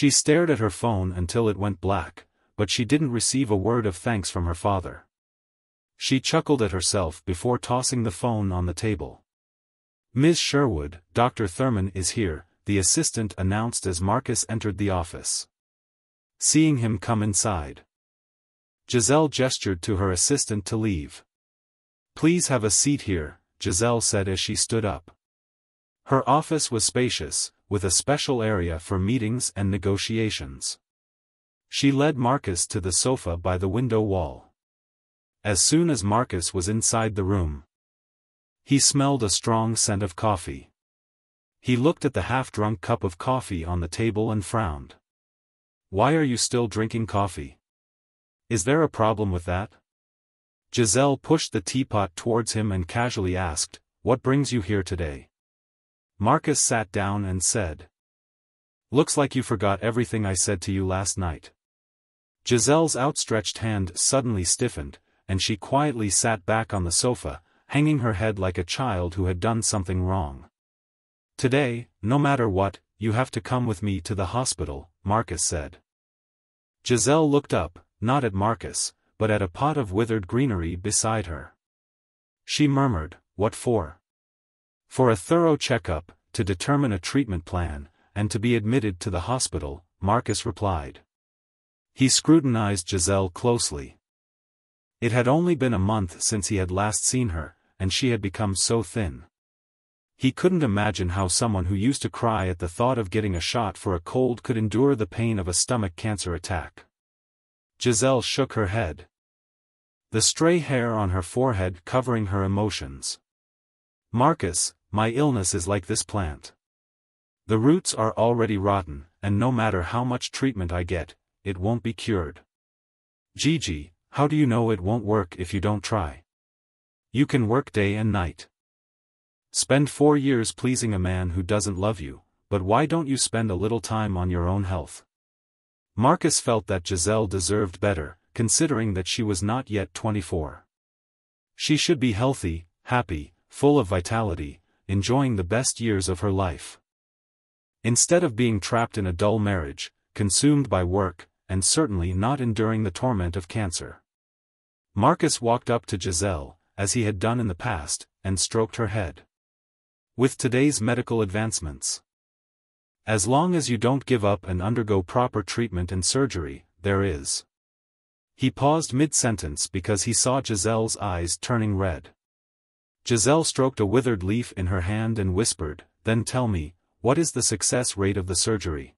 She stared at her phone until it went black, but she didn't receive a word of thanks from her father. She chuckled at herself before tossing the phone on the table. "Ms. Sherwood, Dr. Thurman is here," the assistant announced as Marcus entered the office. Seeing him come inside, Giselle gestured to her assistant to leave. "Please have a seat here," Giselle said as she stood up. Her office was spacious, with a special area for meetings and negotiations. She led Marcus to the sofa by the window wall. As soon as Marcus was inside the room, he smelled a strong scent of coffee. He looked at the half-drunk cup of coffee on the table and frowned. "Why are you still drinking coffee? Is there a problem with that?" Giselle pushed the teapot towards him and casually asked, "What brings you here today?" Marcus sat down and said, "Looks like you forgot everything I said to you last night." Giselle's outstretched hand suddenly stiffened, and she quietly sat back on the sofa, hanging her head like a child who had done something wrong. "Today, no matter what, you have to come with me to the hospital," Marcus said. Giselle looked up, not at Marcus, but at a pot of withered greenery beside her. She murmured, "What for?" "For a thorough checkup, to determine a treatment plan, and to be admitted to the hospital," Marcus replied. He scrutinized Giselle closely. It had only been a month since he had last seen her, and she had become so thin. He couldn't imagine how someone who used to cry at the thought of getting a shot for a cold could endure the pain of a stomach cancer attack. Giselle shook her head, the stray hair on her forehead covering her emotions. "Marcus, my illness is like this plant. The roots are already rotten, and no matter how much treatment I get, it won't be cured." "Gigi, how do you know it won't work if you don't try? You can work day and night. Spend 4 years pleasing a man who doesn't love you, but why don't you spend a little time on your own health?" Marcus felt that Giselle deserved better, considering that she was not yet 24. She should be healthy, happy, full of vitality, enjoying the best years of her life. Instead of being trapped in a dull marriage, consumed by work, and certainly not enduring the torment of cancer. Marcus walked up to Giselle, as he had done in the past, and stroked her head. "With today's medical advancements, as long as you don't give up and undergo proper treatment and surgery, there is." He paused mid-sentence because he saw Giselle's eyes turning red. Giselle stroked a withered leaf in her hand and whispered, "Then tell me, what is the success rate of the surgery?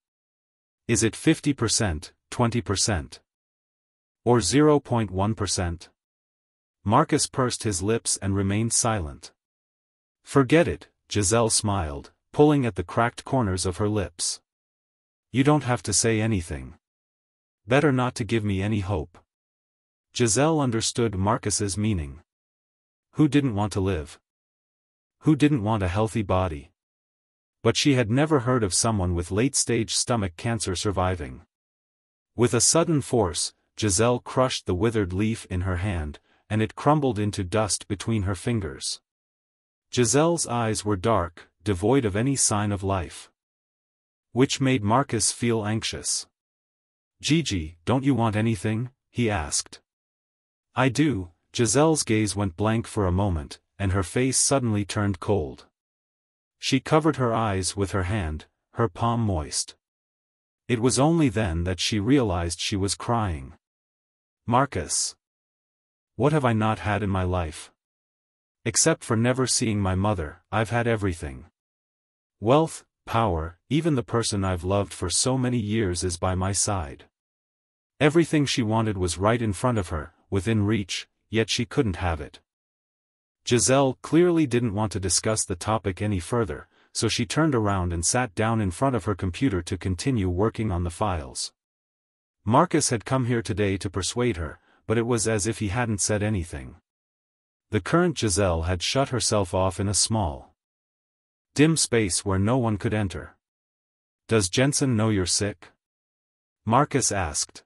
Is it 50%, 20%? Or 0.1%? Marcus pursed his lips and remained silent. "Forget it," Giselle smiled, pulling at the cracked corners of her lips. "You don't have to say anything. Better not to give me any hope." Giselle understood Marcus's meaning. Who didn't want to live? Who didn't want a healthy body? But she had never heard of someone with late-stage stomach cancer surviving. With a sudden force, Giselle crushed the withered leaf in her hand, and it crumbled into dust between her fingers. Giselle's eyes were dark, devoid of any sign of life, which made Marcus feel anxious. "Gigi, don't you want anything?" he asked. "I do." Giselle's gaze went blank for a moment, and her face suddenly turned cold. She covered her eyes with her hand, her palm moist. It was only then that she realized she was crying. "Marcus, what have I not had in my life? Except for never seeing my mother, I've had everything. Wealth, power, even the person I've loved for so many years is by my side. Everything she wanted was right in front of her, within reach, yet she couldn't have it." Giselle clearly didn't want to discuss the topic any further, so she turned around and sat down in front of her computer to continue working on the files. Marcus had come here today to persuade her, but it was as if he hadn't said anything. The current Giselle had shut herself off in a small, dim space where no one could enter. "Does Jensen know you're sick?" Marcus asked.